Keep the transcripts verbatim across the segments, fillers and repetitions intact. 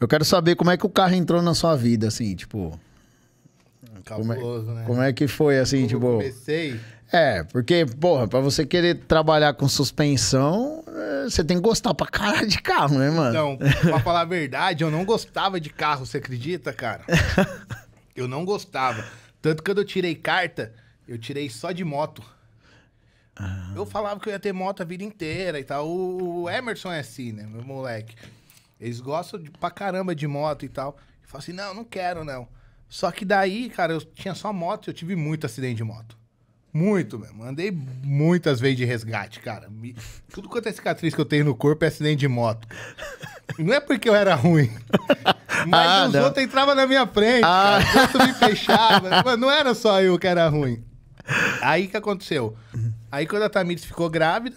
Eu quero saber como é que o carro entrou na sua vida, assim, tipo... Cabuloso, né? Como é que foi, assim, tipo... Eu comecei... É, porque, porra, pra você querer trabalhar com suspensão, você tem que gostar pra caralho de carro, né, mano? Então, pra falar a verdade, eu não gostava de carro, você acredita, cara? Eu não gostava. Tanto que quando eu tirei carta, eu tirei só de moto. Ah. Eu falava que eu ia ter moto a vida inteira e tal. O Emerson é assim, né, meu moleque? Eles gostam de, pra caramba de moto e tal. Eu falo assim, não, não quero, não. Só que daí, cara, eu tinha só moto, eu tive muito acidente de moto. Muito mesmo. Andei muitas vezes de resgate, cara. Me... Tudo quanto é cicatriz que eu tenho no corpo é acidente de moto. Não é porque eu era ruim. Mas ah, os não. outros entravam na minha frente, ah. cara. Os outros me fechavam. Mas não era só eu que era ruim. Aí que aconteceu? Aí quando a Tamiris ficou grávida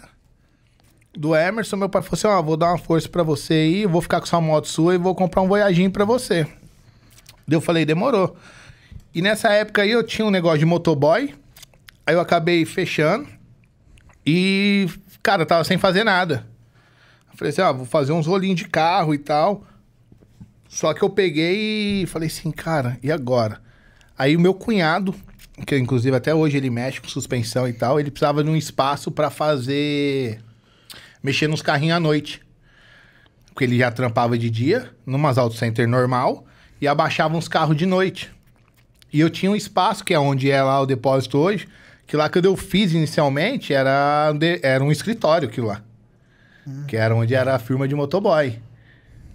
do Emerson, meu pai falou assim, ó, oh, vou dar uma força pra você aí, vou ficar com sua moto sua e vou comprar um Voyaginho pra você. Eu falei, demorou. E nessa época aí eu tinha um negócio de motoboy. Aí eu acabei fechando e, cara, eu tava sem fazer nada. Eu falei assim, ó, ah, vou fazer uns rolinhos de carro e tal. Só que eu peguei e falei assim, cara, e agora? Aí o meu cunhado, que inclusive até hoje ele mexe com suspensão e tal, ele precisava de um espaço pra fazer... mexer nos carrinhos à noite. Porque ele já trampava de dia, numas auto center normal, e abaixava uns carros de noite. E eu tinha um espaço, que é onde é lá o depósito hoje... Que lá que eu fiz inicialmente era, de, era um escritório aquilo lá. Hum. Que era onde era a firma de motoboy.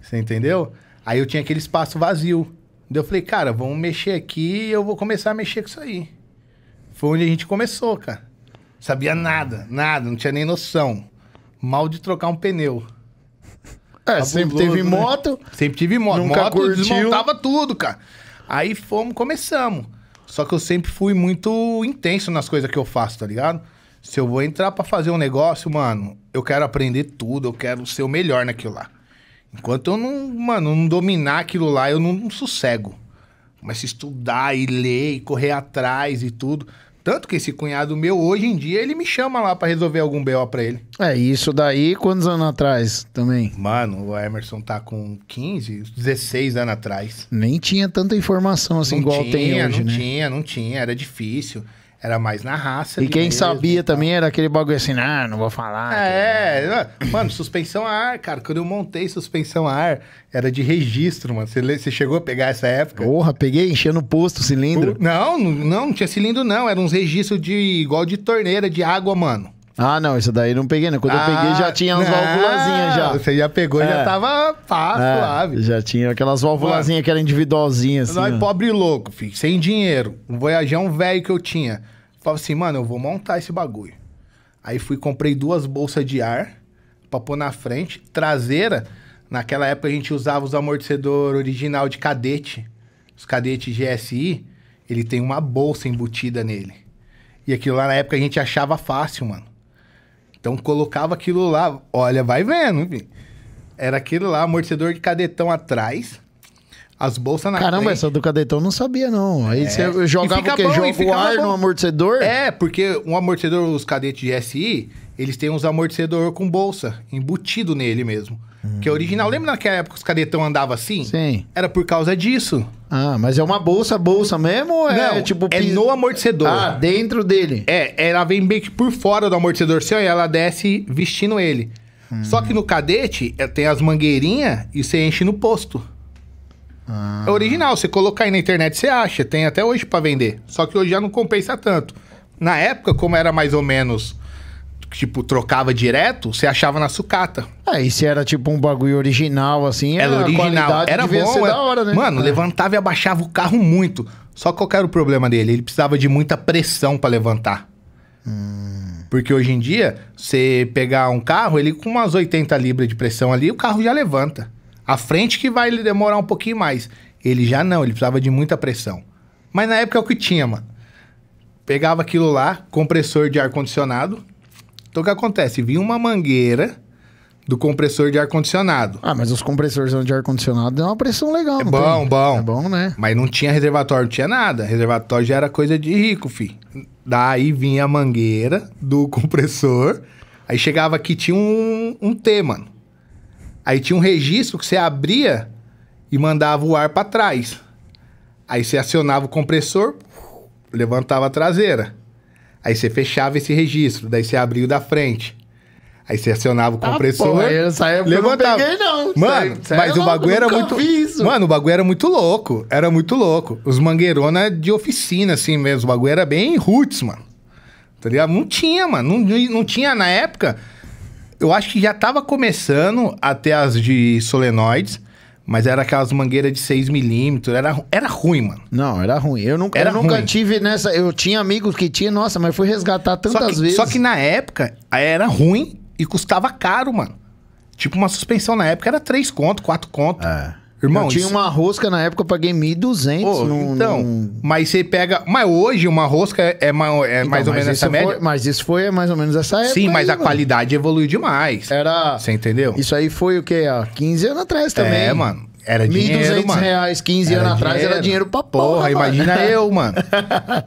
Você entendeu? Aí eu tinha aquele espaço vazio. Daí eu falei, cara, vamos mexer aqui e eu vou começar a mexer com isso aí. Foi onde a gente começou, cara. Sabia nada, nada, não tinha nem noção. Mal de trocar um pneu. É, Cabuloso, sempre teve né? moto. Sempre tive moto. Nunca moto curtiu. Desmontava tudo, cara. Aí fomos, começamos. Só que eu sempre fui muito intenso nas coisas que eu faço, tá ligado? Se eu vou entrar pra fazer um negócio, mano, eu quero aprender tudo, eu quero ser o melhor naquilo lá. Enquanto eu não, mano, não dominar aquilo lá, eu não, não sossego. Mas se estudar e ler e correr atrás e tudo... Tanto que esse cunhado meu, hoje em dia, ele me chama lá pra resolver algum B O pra ele. É, isso daí quantos anos atrás também? Mano, o Emerson tá com quinze, dezesseis anos atrás. Nem tinha tanta informação assim não igual tinha, tem hoje, não né? Não tinha, não tinha, era difícil. Era mais na raça. E quem mesmo, sabia tá. também era aquele bagulho assim, ah, não vou falar. É, que... mano, suspensão a ar, cara. Quando eu montei suspensão a ar, era de registro, mano. Você, você chegou a pegar essa época? Porra, peguei enchendo o posto, cilindro. Não, não, não tinha cilindro não. Era uns registros de, igual de torneira, de água, mano. Ah, não, isso daí não peguei, não. Quando ah, eu peguei já tinha as válvulazinhas já. Você já pegou e é. já tava fácil, é, suave. Já tinha aquelas válvulazinhas que eram individualzinhas. Assim, nós, ó. Pobre e louco, filho, sem dinheiro. Um voyajão velho que eu tinha. Falei assim, mano, eu vou montar esse bagulho. Aí fui, comprei duas bolsas de ar pra pôr na frente. Traseira, naquela época a gente usava os amortecedores original de cadete. Os cadetes G S I, ele tem uma bolsa embutida nele. E aquilo lá na época a gente achava fácil, mano. Então colocava aquilo lá, olha, vai vendo, filho. Era aquilo lá, amortecedor de cadetão atrás, as bolsas na Caramba, frente. Caramba, essa do cadetão eu não sabia não. Aí é. Você jogava o que? Joga o ar bom. no amortecedor? É, porque um amortecedor, os cadetes de G S I, eles têm uns amortecedores com bolsa, embutido nele mesmo. Hum. Que é original. Lembra naquela época que os cadetão andavam assim? Sim. Era por causa disso. Ah, mas é uma bolsa, bolsa mesmo? Ou é, não, tipo, é pis... no amortecedor. Ah, dentro dele. É, ela vem meio que por fora do amortecedor seu e ela desce vestindo ele. Hum. Só que no cadete, tem as mangueirinhas e você enche no posto. Ah. É original, você colocar aí na internet, você acha. Tem até hoje pra vender. Só que hoje já não compensa tanto. Na época, como era mais ou menos... tipo, trocava direto, você achava na sucata. Ah, e se era tipo um bagulho original, assim, era original. Era bom, da hora, né? Mano, levantava e abaixava o carro muito. Só que qual era o problema dele? Ele precisava de muita pressão pra levantar. Hum. Porque hoje em dia, você pegar um carro, ele com umas oitenta libras de pressão ali, o carro já levanta. A frente que vai demorar um pouquinho mais. Ele já não, ele precisava de muita pressão. Mas na época é o que tinha, mano. Pegava aquilo lá, compressor de ar-condicionado. Então, o que acontece? Vinha uma mangueira do compressor de ar-condicionado. Ah, mas os compressores de ar-condicionado dão uma pressão legal. É bom, tem? bom. É bom, né? Mas não tinha reservatório, não tinha nada. Reservatório já era coisa de rico, fi. Daí vinha a mangueira do compressor. Aí chegava aqui, tinha um, um T, mano. Aí tinha um registro que você abria e mandava o ar para trás. Aí você acionava o compressor, levantava a traseira. Aí você fechava esse registro, daí você abria o da frente. Aí você acionava o compressor, ah, porra, saia, levantava. Eu não peguei, não. Mano, saia, mas o bagulho era muito... Mano, o bagulho era muito louco. Era muito louco. Os mangueirona de oficina, assim mesmo. O bagulho era bem roots, mano. Tá ligado? Não tinha, mano. Não, não tinha na época. Eu acho que já tava começando até as de solenoides. Mas era aquelas mangueiras de seis milímetros, era, era ruim, mano. Não, era ruim. Eu nunca, era eu nunca ruim. tive nessa... Eu tinha amigos que tinha, nossa, mas fui resgatar tantas só que, vezes. Só que na época, era ruim e custava caro, mano. Tipo, uma suspensão na época era três conto, quatro conto. É. Irmão, eu tinha isso... uma rosca na época, eu paguei mil e duzentos. Oh, num, então, num... mas você pega... Mas hoje, uma rosca é, ma... é então, mais ou menos essa média. Foi... Mas isso foi mais ou menos essa época. Sim, mas aí, a mano. qualidade evoluiu demais. Era... Você entendeu? Isso aí foi o quê? Há quinze anos atrás também. É, mano. Era dinheiro, mano. mil e duzentos reais, quinze anos atrás, era dinheiro pra porra. Porra, imagina eu, mano.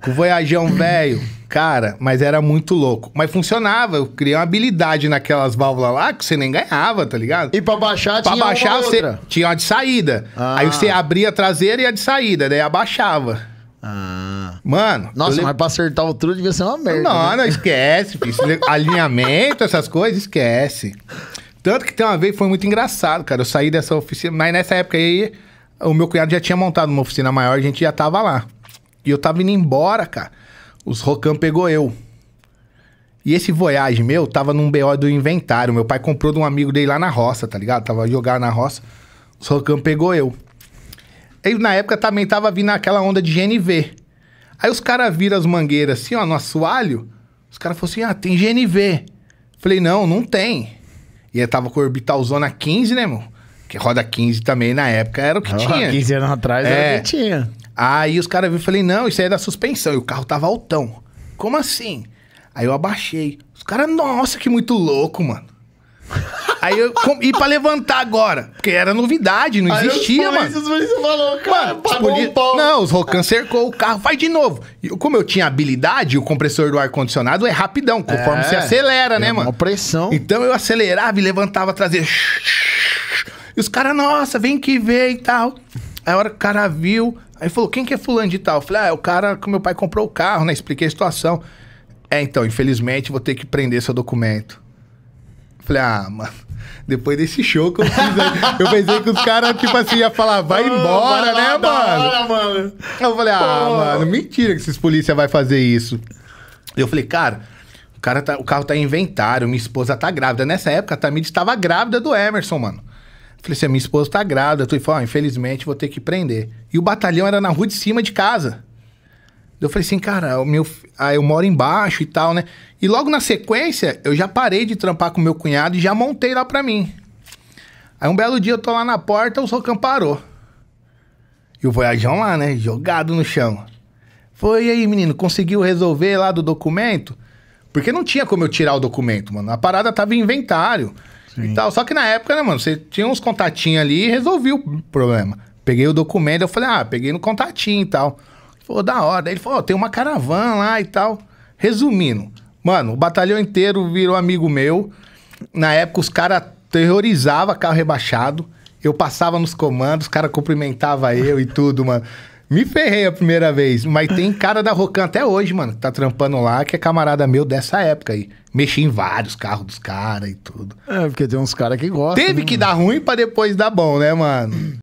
Com o voyajão velho. Cara, mas era muito louco. Mas funcionava, eu criei uma habilidade naquelas válvulas lá que você nem ganhava, tá ligado? E pra baixar pra tinha baixar, uma você outra. Tinha uma de saída. Ah. Aí você abria a traseira e a de saída, daí abaixava. Ah. Mano... Nossa, mas pra acertar o truque devia ser uma merda. Não, né? Não, esquece. Alinhamento, essas coisas, esquece. Tanto que tem uma vez, foi muito engraçado, cara. Eu saí dessa oficina, mas nessa época aí, o meu cunhado já tinha montado uma oficina maior, a gente já tava lá. E eu tava indo embora, cara. Os Rocan pegou eu. E esse Voyage meu tava num B O do inventário. Meu pai comprou de um amigo dele lá na roça, tá ligado? Tava jogando na roça. Os Rocan pegou eu. Aí na época também tava vindo aquela onda de G N V. Aí os caras viram as mangueiras assim, ó, no assoalho. Os caras falaram assim, ah, tem G N V. Falei, não, não tem. E aí tava com a orbital zona quinze, né, meu? Que roda quinze também na época era o que oh, tinha. quinze anos atrás é. era o que tinha. Aí os caras viram e falei, não, isso aí é da suspensão. E o carro tava altão. Como assim? Aí eu abaixei. Os caras, nossa, que muito louco, mano. Aí eu, com, e pra levantar agora? Porque era novidade, não aí existia, os polícias, mano. Os falou, cara, mano, pagou os um pau. Não, os Rocan cercou o carro, vai de novo. E como eu tinha habilidade, o compressor do ar-condicionado é rapidão, conforme é, você acelera, né, mano? Uma pressão. Então eu acelerava e levantava a traseira. E os caras, nossa, vem que vem e tal. Aí a hora que o cara viu... Aí falou, quem que é fulano de tal? Eu falei, ah, é o cara que meu pai comprou o carro, né? Expliquei a situação. É, então, infelizmente, vou ter que prender seu documento. Eu falei, ah, mano, depois desse show que eu fiz, eu pensei que os caras, tipo assim, iam falar, vai oh, embora, vai lá, né, mano? Hora, mano? Eu falei, ah, oh. mano, mentira que esses polícia vai fazer isso. Eu falei, cara, o, cara tá, o carro tá em inventário, minha esposa tá grávida. Nessa época, a Tamir estava grávida do Emerson, mano. Falei assim, minha esposa tá grávida. Eu falei, ah, infelizmente vou ter que prender. E o batalhão era na rua de cima de casa. Eu falei assim, cara, o meu... ah, eu moro embaixo e tal, né? E logo na sequência, eu já parei de trampar com meu cunhado e já montei lá pra mim. Aí um belo dia eu tô lá na porta, o Socão parou. E o Voyajão lá, né? Jogado no chão. Foi, e aí, menino, conseguiu resolver lá do documento? Porque não tinha como eu tirar o documento, mano. A parada tava em inventário. E tal. Só que na época, né, mano, você tinha uns contatinhos ali e resolvi o problema. Peguei o documento, eu falei, ah, peguei no contatinho e tal. Falou, da hora. Daí ele falou, oh, tem uma caravana lá e tal. Resumindo, mano, o batalhão inteiro virou amigo meu. Na época, os caras terrorizavam carro rebaixado. Eu passava nos comandos, os caras cumprimentavam eu e tudo, mano. Me ferrei a primeira vez, mas tem cara da Rocan até hoje, mano, que tá trampando lá, que é camarada meu dessa época aí. Mexi em vários carros dos caras e tudo. É, porque tem uns caras que gostam. Teve né, que mano? dar ruim pra depois dar bom, né, mano?